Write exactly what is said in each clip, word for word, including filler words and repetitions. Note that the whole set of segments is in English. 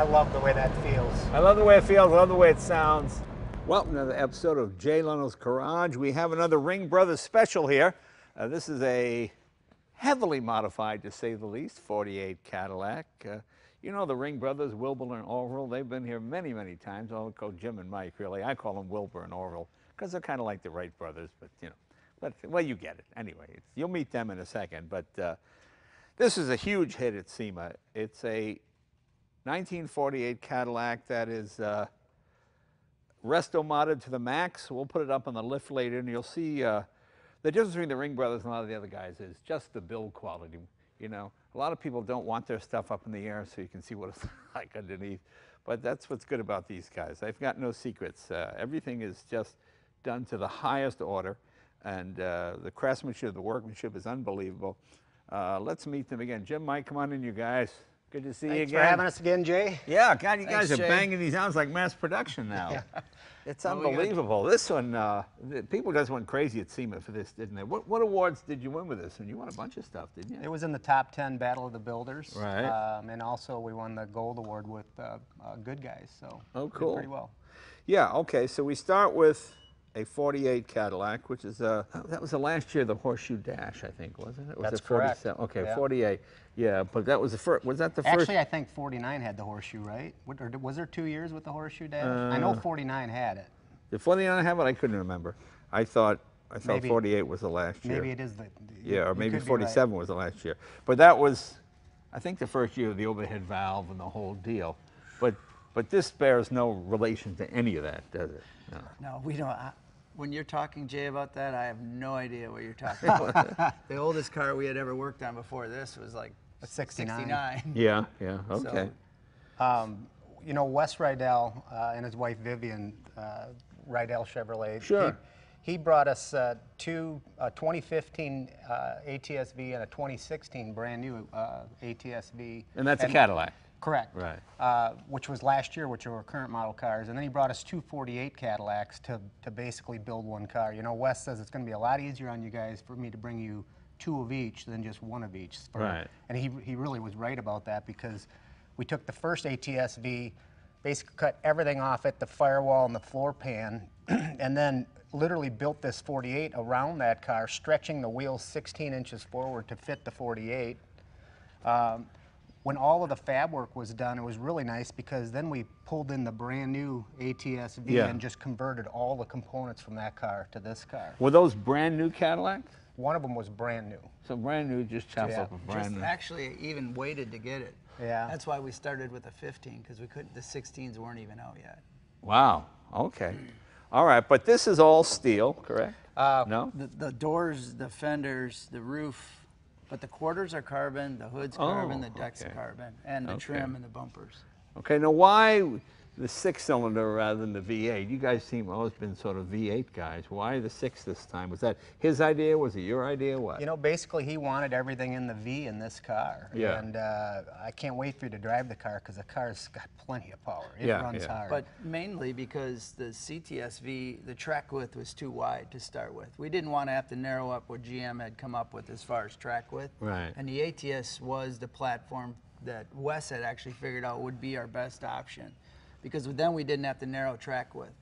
I love the way that feels. I love the way it feels, I love the way it sounds. Welcome to another episode of Jay Leno's Garage. We have another Ring Brothers special here. Uh, this is a heavily modified, to say the least, forty-eight Cadillac. Uh, you know the Ring Brothers, Wilbur and Orville, they've been here many, many times. I'll call Jim and Mike, really. I call them Wilbur and Orville because they're kind of like the Wright brothers, but you know. But, well, you get it. Anyway, it's, you'll meet them in a second, but uh, this is a huge hit at SEMA. It's a nineteen forty-eight Cadillac that is uh, resto modded to the max. We'll put it up on the lift later, and you'll see uh, the difference between the Ring Brothers and a lot of the other guys is just the build quality. You know, a lot of people don't want their stuff up in the air so you can see what it's like underneath, but that's what's good about these guys. They've got no secrets. Uh, everything is just done to the highest order, and uh, the craftsmanship, the workmanship is unbelievable. Uh, let's meet them again. Jim, Mike, come on in, you guys. Good to see Thanks you again. Thanks for having us again, Jay. Yeah, God, you Thanks, guys are Jay. banging these out like mass production now. Yeah. It's unbelievable. This one, uh, the people just went crazy at SEMA for this, didn't they? What, what awards did you win with this? And you won a bunch of stuff, didn't you? It was in the top ten Battle of the Builders. Right. Um, and also we won the Gold Award with uh, uh, Good Guys, so oh, cool. Did pretty well. Yeah, okay, so we start with a forty-eight Cadillac, which is, uh, that was the last year the Horseshoe Dash, I think, wasn't it? Was That's it correct. Okay, yeah. forty-eight. Yeah, but that was the first, was that the first? Actually, I think forty-nine had the Horseshoe, right? What, or was there two years with the Horseshoe Dash? Uh, I know forty-nine had it. Did forty-nine have it? I couldn't remember. I thought I thought maybe, forty-eight was the last year. Maybe it is the, the yeah, or maybe forty-seven right. was the last year. But that was, I think, the first year of the overhead valve and the whole deal. But But this bears no relation to any of that, does it? No, no we don't. I, when you're talking, Jay, about that, I have no idea what you're talking about. The oldest car we had ever worked on before this was like a sixty-nine. Yeah, yeah, okay. So, um, you know, Wes Rydell uh, and his wife Vivian, uh, Rydell Chevrolet, sure. he, he brought us uh, two uh, twenty fifteen uh, A T S V and a twenty sixteen brand new uh, A T S V. And that's and, a Cadillac. Correct. Right. Uh, which was last year, which were current model cars, and then he brought us two forty-eight Cadillacs to to basically build one car. You know, Wes says it's going to be a lot easier on you guys for me to bring you two of each than just one of each. For, right. And he he really was right about that because we took the first A T S V, basically cut everything off it, the firewall and the floor pan, and then literally built this forty-eight around that car, stretching the wheels sixteen inches forward to fit the forty-eight. Um, When all of the fab work was done, it was really nice because then we pulled in the brand new A T S V yeah. and just converted all the components from that car to this car. Were those brand new Cadillacs? One of them was brand new. So brand new, just chopped yeah. up a brand just new. Actually, even waited to get it. Yeah. That's why we started with a fifteen because we couldn't. The sixteens weren't even out yet. Wow. Okay. All right, but this is all steel, correct? Uh, no. The, the doors, the fenders, the roof. But the quarters are carbon, the hood's carbon, oh, the deck's okay. carbon, and the okay. trim and the bumpers. Okay, now why the six-cylinder rather than the V eight? You guys seem to have always been sort of V eight guys. Why the six this time? Was that his idea? Was it your idea? What? You know, basically he wanted everything in the V in this car. Yeah. And uh, I can't wait for you to drive the car because the car's got plenty of power. It yeah, runs yeah. hard. But mainly because the C T S V, the track width was too wide to start with. We didn't want to have to narrow up what G M had come up with as far as track width. Right. And the A T S was the platform that Wes had actually figured out would be our best option, because then we didn't have to narrow track width.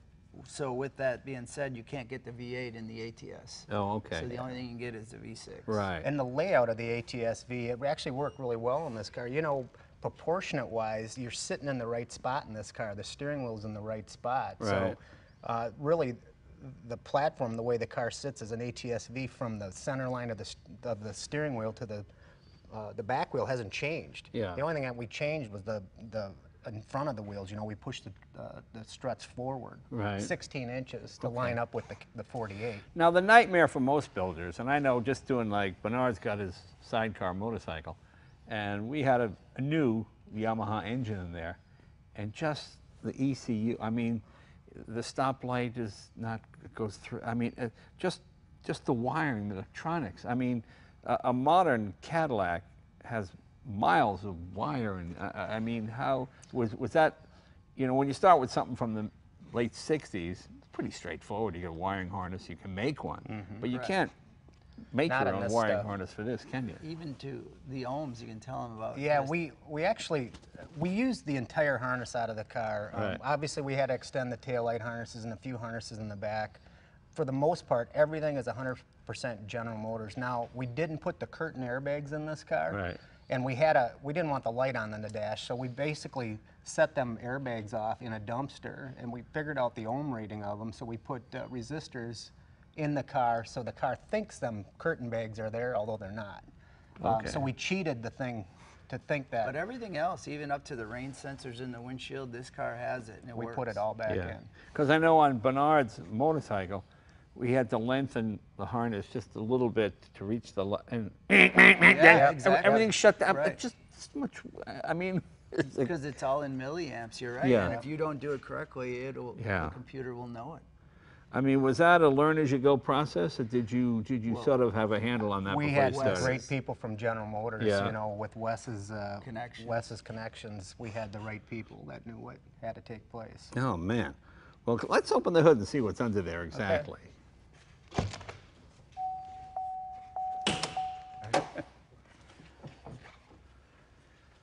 So with that being said, you can't get the V eight in the A T S. Oh, okay. So the only thing you can get is the V six. Right. And the layout of the A T S V, it actually worked really well in this car. You know, proportionate-wise, you're sitting in the right spot in this car. The steering wheel's in the right spot. Right. So uh, really, the platform, the way the car sits is an A T S V from the center line of the, of the steering wheel to the, uh, the back wheel hasn't changed. Yeah. The only thing that we changed was the, the in front of the wheels, you know, we pushed the, uh, the struts forward right. sixteen inches to okay. line up with the, the forty-eight. Now, the nightmare for most builders, and I know just doing like, Bernard's got his sidecar motorcycle, and we had a, a new Yamaha engine in there, and just the E C U, I mean, the stoplight is not, goes through, I mean, uh, just, just the wiring, the electronics. I mean, uh, a modern Cadillac has miles of wire, and uh, I mean, how was was that? You know, when you start with something from the late sixties, it's pretty straightforward. You get a wiring harness, you can make one, mm-hmm, but you right. can't make your own wiring stuff. harness for this, can you? Even to the ohms, you can tell them about. Yeah, this. we we actually we used the entire harness out of the car. Um, right. Obviously, we had to extend the taillight harnesses and a few harnesses in the back. For the most part, everything is one hundred percent General Motors. Now, we didn't put the curtain airbags in this car, right. and we had a we didn't want the light on in the dash, so we basically set them airbags off in a dumpster, and we figured out the ohm rating of them, so we put uh, resistors in the car, so the car thinks them curtain bags are there, although they're not. Okay. Um, so we cheated the thing to think that. But everything else, even up to the rain sensors in the windshield, this car has it, and it we works. put it all back yeah. in. Because I know on Bernard's motorcycle, we had to lengthen the harness just a little bit to reach the light, and yeah, exactly. everything shut down. Right. Just much. I mean. Because it's, like, it's all in milliamps. You're right. Yeah. And if you don't do it correctly, it'll yeah. the computer will know it. I mean, was that a learn-as-you-go process, or did you did you well, sort of have a handle on that? We had great people from General Motors, yeah. you know, with Wes's uh, Connection. Wes's connections. We had the right people that knew what had to take place. Oh man, well, let's open the hood and see what's under there exactly. Okay.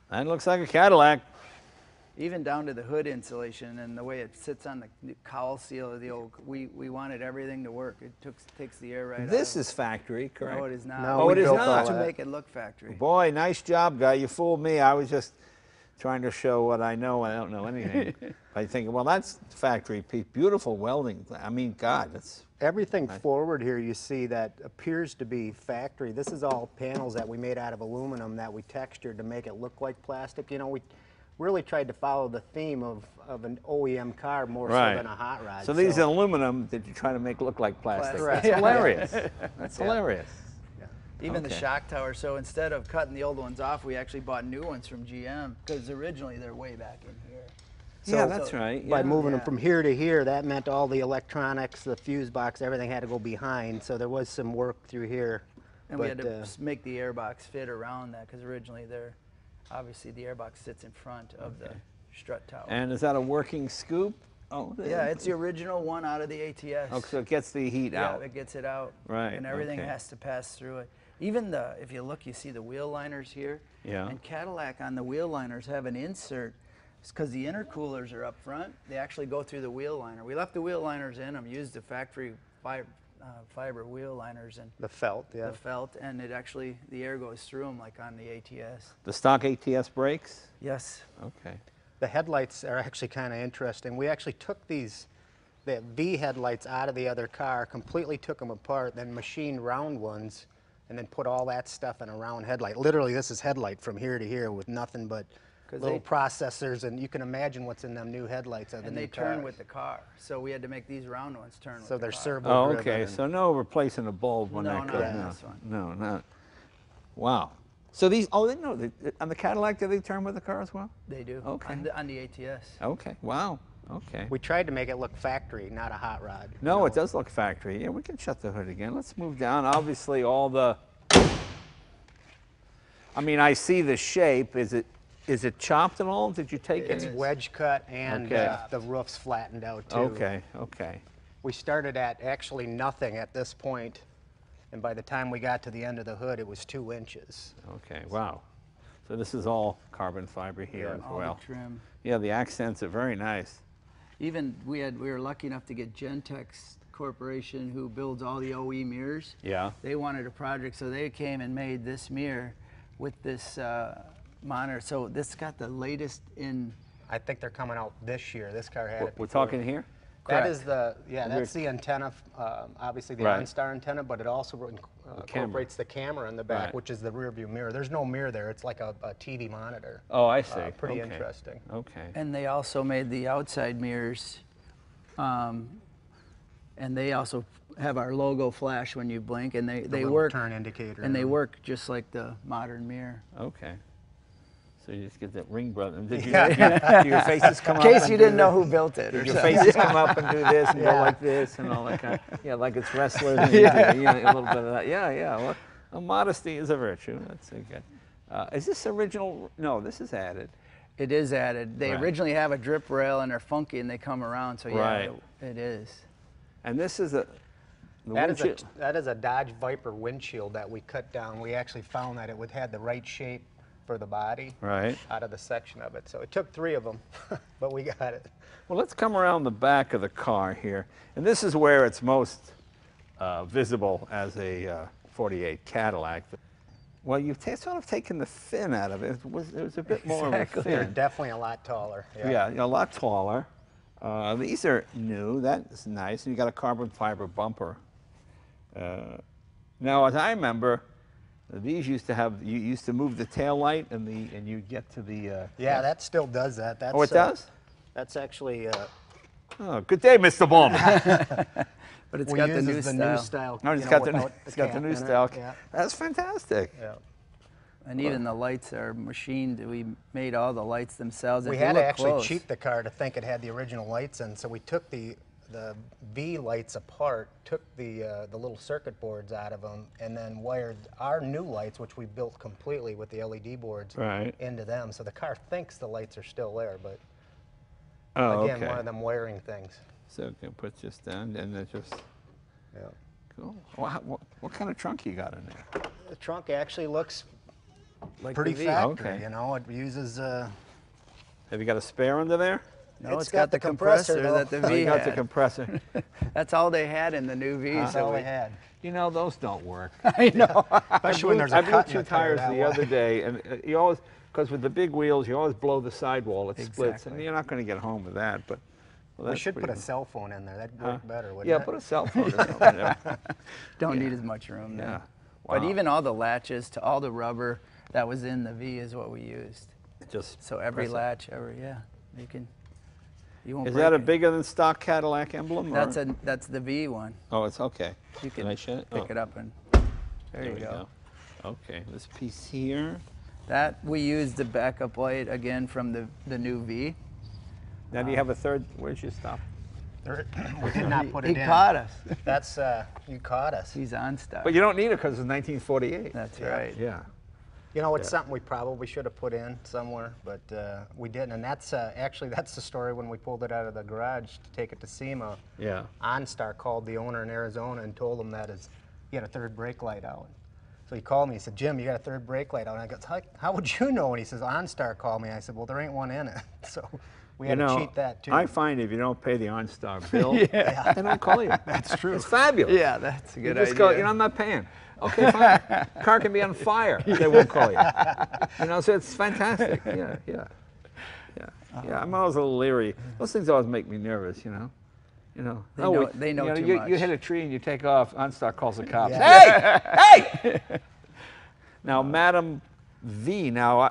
That looks like a Cadillac. Even down to the hood insulation and the way it sits on the cowl seal of the old, we, we wanted everything to work. It took, takes the air right This out. is factory, correct? No, it is not. No, oh, it is not. To make it look factory. Boy, nice job, guy. You fooled me. I was just trying to show what I know. I don't know anything. I think, well, that's factory piece. Beautiful welding. I mean, God, that's... Everything nice. forward here you see that appears to be factory. This is all panels that we made out of aluminum that we textured to make it look like plastic. You know, we... really tried to follow the theme of, of an O E M car more right. so than a hot rod. So these so. are aluminum that you're trying to make look like plastic. Right. That's hilarious. That's yeah. hilarious. Yeah. Even okay. the shock tower. So instead of cutting the old ones off, we actually bought new ones from G M because originally they're way back in here. So, yeah, that's so right. Yeah. By moving yeah. them from here to here, that meant all the electronics, the fuse box, everything had to go behind. So there was some work through here. And but, we had to uh, make the air box fit around that because originally they're obviously, the airbox sits in front of okay. the strut tower. And is that a working scoop? Oh, yeah, it's the original one out of the A T S. Oh, so it gets the heat yeah, out. Yeah, it gets it out. Right. And everything okay. has to pass through it. Even the, if you look, you see the wheel liners here. Yeah. And Cadillac on the wheel liners have an insert because the intercoolers are up front. They actually go through the wheel liner. We left the wheel liners in them, used the factory fiber. Uh, fiber wheel liners and the felt, yeah, the felt, and it actually the air goes through them like on the A T S. The stock A T S brakes. Yes. Okay. The headlights are actually kind of interesting. We actually took these, the V headlights out of the other car, completely took them apart, then machined round ones, and then put all that stuff in a round headlight. Literally, this is headlight from here to here with nothing but little they, processors, and you can imagine what's in them new headlights. Of the and they turn cars. with the car, so we had to make these round ones turn. So with they're the servo. Oh, okay. So no replacing a bulb when no, that goes. No, this one. no, no. Wow. So these. Oh, they no. They, on the Cadillac, do they turn with the car as well? They do. Okay. On the, on the A T S. Okay. Wow. Okay. We tried to make it look factory, not a hot rod. No, no, it does look factory. Yeah, we can shut the hood again. Let's move down. Obviously, all the. I mean, I see the shape. Is it? Is it chopped at all? Did you take it? It's wedge cut and okay. uh, the roof's flattened out too. Okay, okay. We started at actually nothing at this point, and by the time we got to the end of the hood, it was two inches. Okay, wow. So this is all carbon fiber here yeah, as all well. The trim. Yeah, the accents are very nice. Even we had we were lucky enough to get Gentex Corporation, who builds all the O E mirrors. Yeah. They wanted a project, so they came and made this mirror with this. Uh, monitor. So this got the latest in. I think they're coming out this year. This car had we're, it. Before. We're talking here. Correct. That is the yeah. That's the antenna. Um, obviously the right. OnStar antenna, but it also uh, incorporates the camera in the back, right. which is the rear view mirror. There's no mirror there. It's like a, a T V monitor. Oh, I see. Uh, pretty okay. interesting. Okay. And they also made the outside mirrors, um, and they also have our logo flash when you blink, and they the they work turn indicator, and they work just like the modern mirror. Okay. So you just get that Ring Brothers. Did you, yeah. do your faces come up? In case you didn't know who built it. Or did your faces come up and do this and yeah. go like this and all that kind of, yeah, like it's wrestlers and yeah. you do, you know, a little bit of that. Yeah, yeah. Well, well, modesty is a virtue. That's a good. Uh, is this original? No, this is added. It is added. They right. originally have a drip rail and they're funky and they come around. So yeah, right. it, it is. And this is a, The that, is a, that is a Dodge Viper windshield that we cut down. We actually found that it would had the right shape for the body right. out of the section of it. So it took three of them, but we got it. Well, let's come around the back of the car here. And this is where it's most uh, visible as a uh, forty-eight Cadillac. Well, you've sort of taken the fin out of it. It was, it was a bit exactly. more of a fin. They're definitely a lot taller. Yeah, yeah you know, a lot taller. Uh, these are new. That's nice. And you got a carbon fiber bumper. Uh, now, as I remember, these used to have, you used to move the tail light and the and you get to the... Uh, yeah, uh, that still does that. That's, oh, it uh, does? That's actually... Uh, oh, good day, Mister Bowman. But it's we got the new the style. New style no, it's know, got, the, it's got the new style. Yeah. That's fantastic. Yeah. And even the lights are machined. We made all the lights themselves. We had to actually close. cheat the car to think it had the original lights in, so we took the... the V lights apart, took the uh, the little circuit boards out of them, and then wired our new lights, which we built completely with the L E D boards, right. into them. So the car thinks the lights are still there, but oh, again, okay. one of them wiring things. So you can put this down, and it just yeah, cool. Wow, what, what kind of trunk you got in there? The trunk actually looks like pretty factory. Okay. You know, it uses. Uh, Have you got a spare under there? No, it's, it's got, got the, the compressor, compressor that the V got had. The compressor. That's all they had in the new V. That's so all we, they had. You know, those don't work. I know. Especially when there's a I blew two tires the way. other day, and you always, because with the big wheels, you always blow the sidewall. It exactly. splits, and you're not going to get home with that. But well, we should put good. a cell phone in there. That'd work huh? better, wouldn't yeah, it? Yeah, put a cell phone in there. Don't yeah. need as much room. Then. Yeah. Wow. But even all the latches to all the rubber that was in the V is what we used. Just so every latch, every yeah, you can. Is that a bigger than stock Cadillac emblem? That's a that's the V one. Oh, it's okay. You can pick it up and there you go. Okay, this piece here. That we used the backup light again from the the new V. Now do you have a third? Where's your stop? We did not put it in. He caught us. That's uh, you caught us. He's on stop. But you don't need it because it's nineteen forty-eight. That's right. Yeah. You know, it's yeah. something we probably should have put in somewhere, but uh, we didn't. And that's uh, actually, that's the story when we pulled it out of the garage to take it to SEMA. Yeah. OnStar called the owner in Arizona and told him that his, he had a third brake light out. So he called me, he said, Jim, you got a third brake light out. And I go, how, how would you know? And he says, OnStar called me. And I said, well, there ain't one in it. So we had you know, to cheat that, too. I find if you don't pay the OnStar bill, yeah. they don't call you. That's true. It's fabulous. Yeah, that's a good you just idea. Go, you know, I'm not paying. Okay, fine. Car can be on fire. They won't call you. You know, so it's fantastic. Yeah, yeah, yeah. Yeah, I'm always a little leery. Those things always make me nervous. You know, you know. They oh, know, we, they know, you know too you, much. You hit a tree and you take off. OnStar calls the cops. Yeah. Hey, hey! Now, Madam V. Now, I,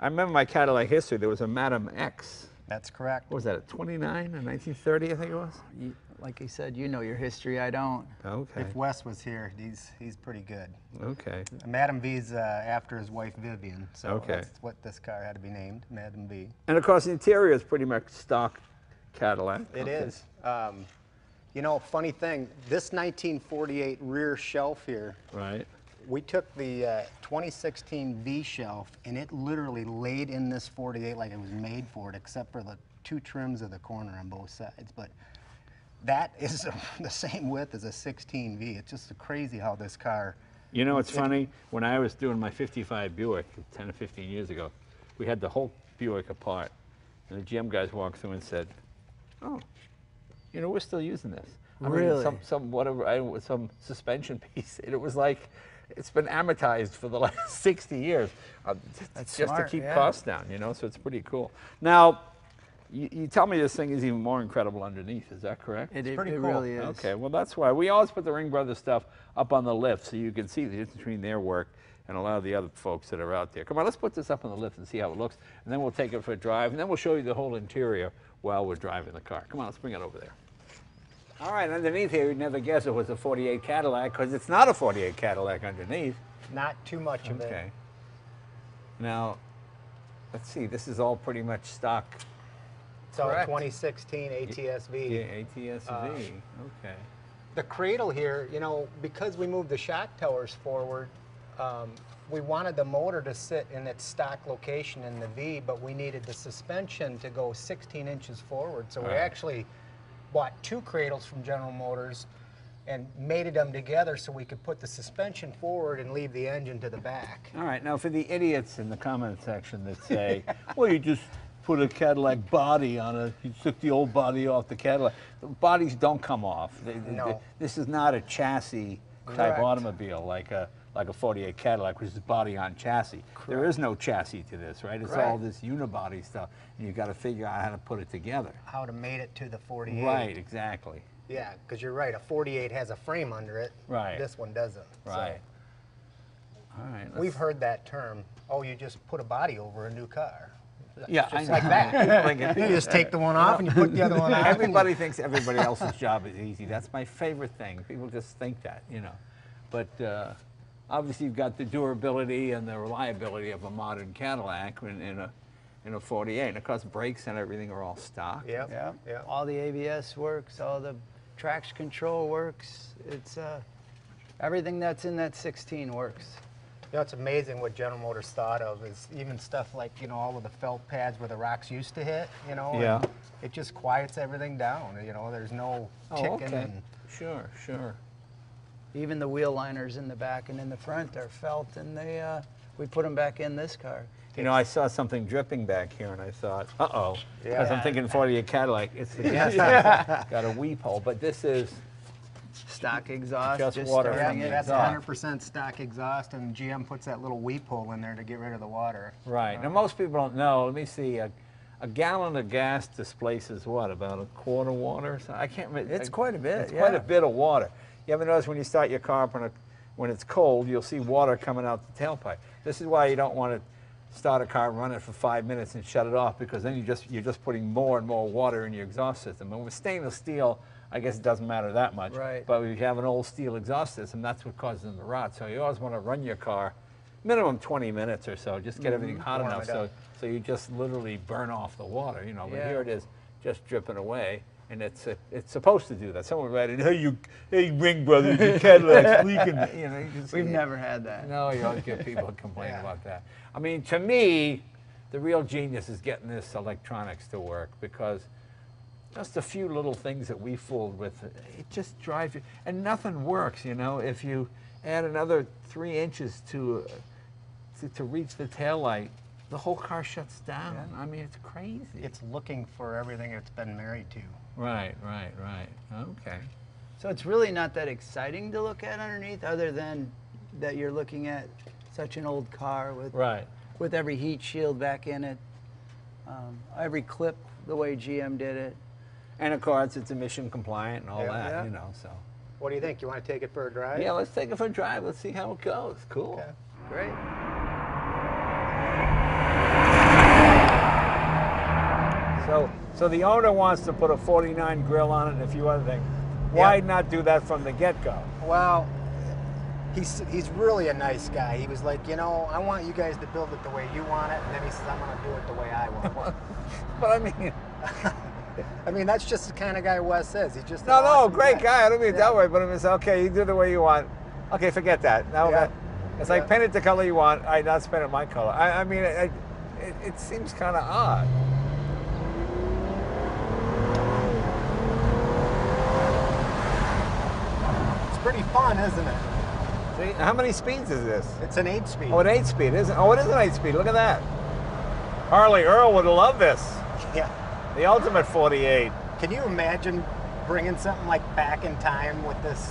I remember my Cadillac history. There was a Madam X. That's correct. What was that? At twenty-nine in nineteen thirty, I think it was. You, Like he said, you know your history, I don't. Okay. If Wes was here, he's he's pretty good. Okay. Madam V's uh, after his wife Vivian, so okay. that's what this car had to be named, Madam V. And of course, the interior is pretty much stock Cadillac. It okay. is. Um, you know, funny thing, this nineteen forty-eight rear shelf here, right? We took the uh, twenty sixteen V shelf, and it literally laid in this forty-eight like it was made for it, except for the two trims of the corner on both sides, but. That is a, the same width as a sixteen V. It's just crazy how this car... You know, it's it, funny. When I was doing my fifty-five Buick ten or fifteen years ago, we had the whole Buick apart. And the G M guys walked through and said, oh, you know, we're still using this. I really? mean, some, some, whatever, I, some suspension piece. And it was like, it's been amortized for the last sixty years. Uh, That's just smart, to keep yeah. costs down, you know, so it's pretty cool. Now. You, you tell me this thing is even more incredible underneath, is that correct? It, it's pretty it cool. really is. Okay, well that's why. We always put the Ring Brothers stuff up on the lift so you can see the difference between their work and a lot of the other folks that are out there. Come on, let's put this up on the lift and see how it looks, and then we'll take it for a drive, and then we'll show you the whole interior while we're driving the car. Come on, let's bring it over there. All right, underneath here, you'd never guess it was a forty-eight Cadillac, because it's not a forty-eight Cadillac underneath. Not too much okay. of it. Okay. Now, let's see, this is all pretty much stock. So twenty sixteen A T S V. Yeah, A T S V, uh, okay. The cradle here, you know, because we moved the shock towers forward, um, we wanted the motor to sit in its stock location in the V, but we needed the suspension to go sixteen inches forward. So All we right. actually bought two cradles from General Motors, and mated them together so we could put the suspension forward and leave the engine to the back. All right, now for the idiots in the comment section that say, well, you just put a Cadillac body on it, you took the old body off the Cadillac. The bodies don't come off. They, no. They, this is not a chassis type Correct. Automobile like a like a forty-eight Cadillac, which is body on chassis. Correct. There is no chassis to this, right? It's right. all this unibody stuff, and you've got to figure out how to put it together. How to mate it to the forty-eight. Right, exactly. Yeah, because you're right, a forty-eight has a frame under it. Right. This one doesn't. Right. So. All right. We've heard that term, oh, you just put a body over a new car. Yeah, just I know. Like that. You just take the one off and you put the other one on. Everybody thinks everybody else's job is easy. That's my favorite thing. People just think that, you know. But uh, obviously, you've got the durability and the reliability of a modern Cadillac in, in a in a forty-eight. And of course, brakes and everything are all stock. Yeah, yeah, yep. All the A B S works. All the traction control works. It's uh, everything that's in that sixteen works. You know, it's amazing what General Motors thought of is even stuff like, you know, all of the felt pads where the rocks used to hit, you know, yeah. and it just quiets everything down, you know, there's no ticking. Oh, okay. And sure, sure. Even the wheel liners in the back and in the front are felt, and they, uh, we put them back in this car. You know, I saw something dripping back here, and I thought, uh-oh, because yeah. I'm thinking forty-eight Cadillac, it's the gas yeah. got a weep hole, but this is... Stock exhaust, just, just water. Yeah, that's one hundred percent stock exhaust, and G M puts that little weep hole in there to get rid of the water. Right. Uh, now, most people don't know. Let me see. A, a gallon of gas displaces what, about a quart of water? So I can't remember. It's I, quite a bit. It's yeah. quite a bit of water. You ever notice when you start your car up when, a, when it's cold, you'll see water coming out the tailpipe. This is why you don't want to start a car, run it for five minutes, and shut it off, because then you just, you're just putting more and more water in your exhaust system. And with stainless steel, I guess it doesn't matter that much, right. but if you have an old steel exhaust system, that's what causes them to rot. So you always want to run your car minimum twenty minutes or so, just get mm-hmm. everything hot Warm enough so, so you just literally burn off the water, you know, yeah. but here it is just dripping away, and it's a, it's supposed to do that. Someone read it, hey, you, hey Ring Brothers, your Cadillac's leaking. You know, you just, We've yeah. never had that. No, you always get people complain yeah. about that. I mean, to me, the real genius is getting this electronics to work, because just a few little things that we fooled with, it just drives you, and nothing works, you know, if you add another three inches to, uh, to, to reach the taillight, the whole car shuts down. Yeah. I mean, it's crazy. It's looking for everything it's been married to. Right, right, right, okay. So it's really not that exciting to look at underneath, other than that you're looking at such an old car with, right. with every heat shield back in it, um, every clip the way G M did it. And of course, it's emission compliant and all yeah, that, yeah. you know, so. What do you think? You want to take it for a drive? Yeah, let's take it for a drive. Let's see how it goes. Cool. Okay. Great. So, so the owner wants to put a forty-nine grill on it and a few other things. Why yeah. not do that from the get-go? Well, he's, he's really a nice guy. He was like, you know, I want you guys to build it the way you want it. And then he says, I'm going to do it the way I want it. But I mean... I mean, that's just the kind of guy Wes is. He's just no, no, awesome great guy. guy. I don't mean it yeah. that way, but I mean, it's okay. You do it the way you want. Okay, forget that. Now yeah. that, it's yeah. like paint it the color you want. I not paint it my color. I, I mean, I, it, it seems kind of odd. It's pretty fun, isn't it? See, how many speeds is this? It's an eight-speed. Oh, an eight-speed, isn't? Oh, it is an eight-speed. Look at that. Harley Earl would love this. Yeah. The ultimate forty-eight. Can you imagine bringing something like back in time with this,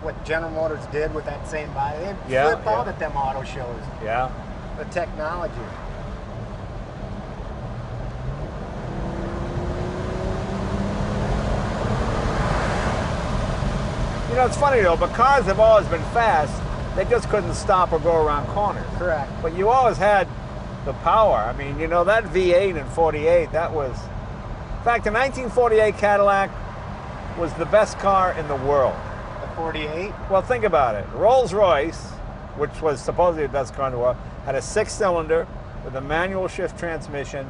what General Motors did with that same body? They yeah, flip yeah. out at them auto shows. Yeah. The technology. You know, it's funny though, but cars have always been fast. They just couldn't stop or go around corners. Correct. But you always had the power. I mean, you know, that V eight and forty-eight, that was... In fact, the nineteen forty-eight Cadillac was the best car in the world. The forty-eight? Well, think about it. Rolls-Royce, which was supposedly the best car in the world, had a six-cylinder with a manual shift transmission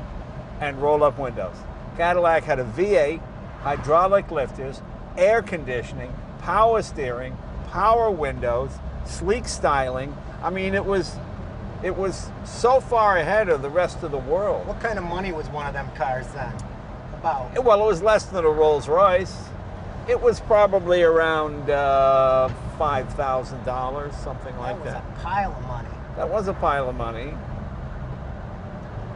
and roll-up windows. Cadillac had a V eight, hydraulic lifters, air conditioning, power steering, power windows, sleek styling. I mean, it was... it was so far ahead of the rest of the world. What kind of money was one of them cars then? About. Well, it was less than a Rolls-Royce. It was probably around uh, five thousand dollars, something like that. That was a pile of money. That was a pile of money.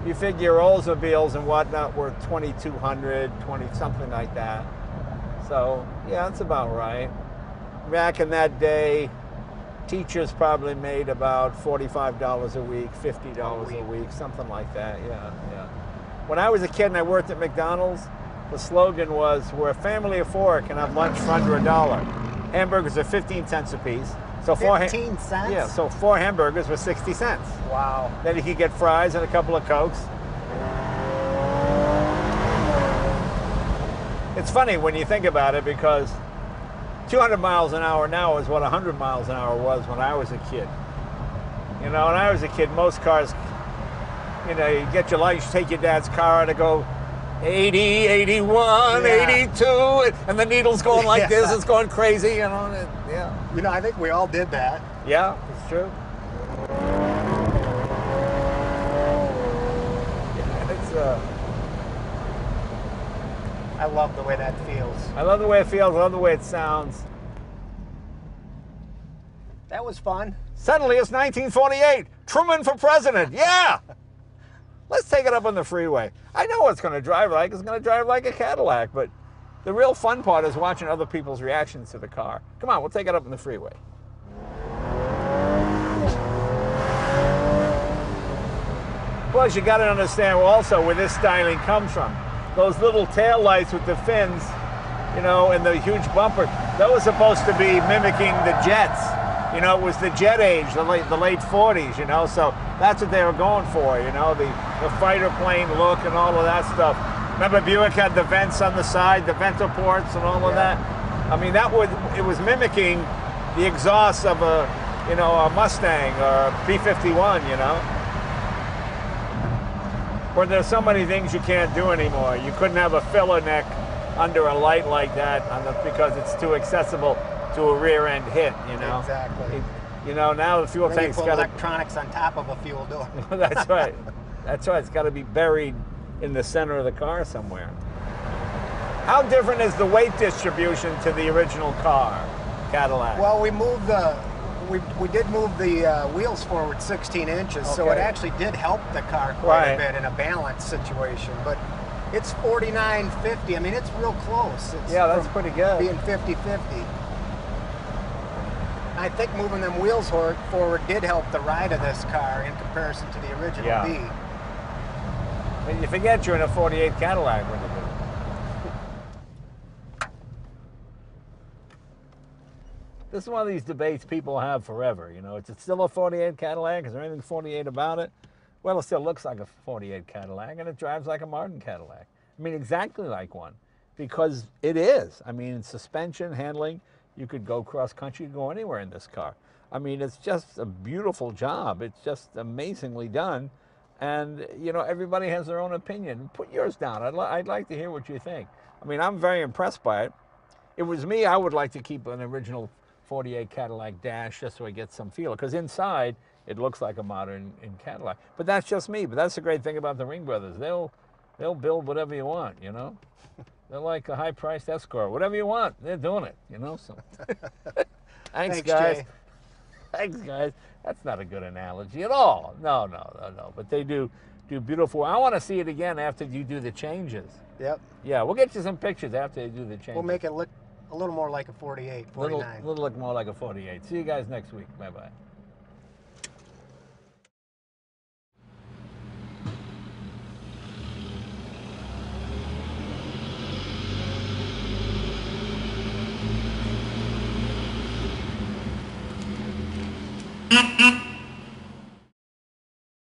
You figure Oldsmobiles and whatnot were twenty-two hundred, twenty something like that. So yeah, that's about right. Back in that day, teachers probably made about forty-five dollars a week, fifty dollars a week, something like that. Yeah, yeah. When I was a kid and I worked at McDonald's, the slogan was, "We're a family of four, can have lunch for under a dollar." Hamburgers are fifteen cents a piece. So four fifteen cents? Yeah, so four hamburgers were sixty cents. Wow. Then you could get fries and a couple of Cokes. It's funny when you think about it, because two hundred miles an hour now is what one hundred miles an hour was when I was a kid. You know, when I was a kid, most cars, you know, you get your license, take your dad's car to go eighty, eighty-one, yeah. eighty-two, and the needle's going like yeah. this, it's going crazy, you know, it, yeah. You know, I think we all did that. Yeah, it's true. Yeah, it's, uh, I love the way that feels. I love the way it feels, I love the way it sounds. That was fun. Suddenly it's nineteen forty-eight, Truman for president, yeah! Let's take it up on the freeway. I know what it's going to drive like. It's going to drive like a Cadillac, but the real fun part is watching other people's reactions to the car. Come on, we'll take it up on the freeway. Plus, you got to understand also where this styling comes from. Those little tail lights with the fins, you know, and the huge bumper, that was supposed to be mimicking the jets. You know, it was the jet age, the late, the late forties, you know, so that's what they were going for, you know, the, the fighter plane look and all of that stuff. Remember Buick had the vents on the side, the venter ports and all of yeah. that? I mean, that would, it was mimicking the exhaust of a, you know, a Mustang or a B fifty-one, you know? Where there's so many things you can't do anymore. You couldn't have a filler neck under a light like that on the, because it's too accessible to a rear-end hit, you know? Exactly. It, you know, now the fuel tank's got to... electronics on top of a fuel door. That's right. That's right. It's got to be buried in the center of the car somewhere. How different is the weight distribution to the original car, Cadillac? Well, we moved the... We, we did move the uh, wheels forward sixteen inches, okay. so it actually did help the car quite right. a bit in a balance situation, but it's forty-nine fifty. I mean, it's real close. It's yeah, that's pretty good. Being fifty fifty. I think moving them wheels forward did help the ride of this car in comparison to the original yeah. V. And you forget you're in a forty-eight Cadillac when you do. This is one of these debates people have forever. You know, is it still a forty-eight Cadillac? Is there anything forty-eight about it? Well, it still looks like a forty-eight Cadillac, and it drives like a modern Cadillac. I mean, exactly like one, because it is. I mean, suspension, handling. You could go cross-country, go anywhere in this car. I mean, it's just a beautiful job. It's just amazingly done. And, you know, everybody has their own opinion. Put yours down. I'd, li I'd like to hear what you think. I mean, I'm very impressed by it. If it was me, I would like to keep an original forty-eight Cadillac dash just so I get some feel. Because inside, it looks like a modern in Cadillac. But that's just me. But that's the great thing about the Ring Brothers. They'll, they'll build whatever you want, you know? They're like a high-priced Escort. Whatever you want, they're doing it, you know? So. Thanks, Thanks, guys. Jay. Thanks, guys. That's not a good analogy at all. No, no, no, no. But they do do beautiful. I want to see it again after you do the changes. Yep. Yeah, we'll get you some pictures after you do the changes. We'll make it look a little more like a forty-eight, forty-nine. A little, little look more like a forty-eight. See you guys next week. Bye-bye. Mm-hmm.